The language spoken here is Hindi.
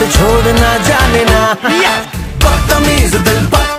हाथ छोड़ना जाने ना, बदतमीज दिल।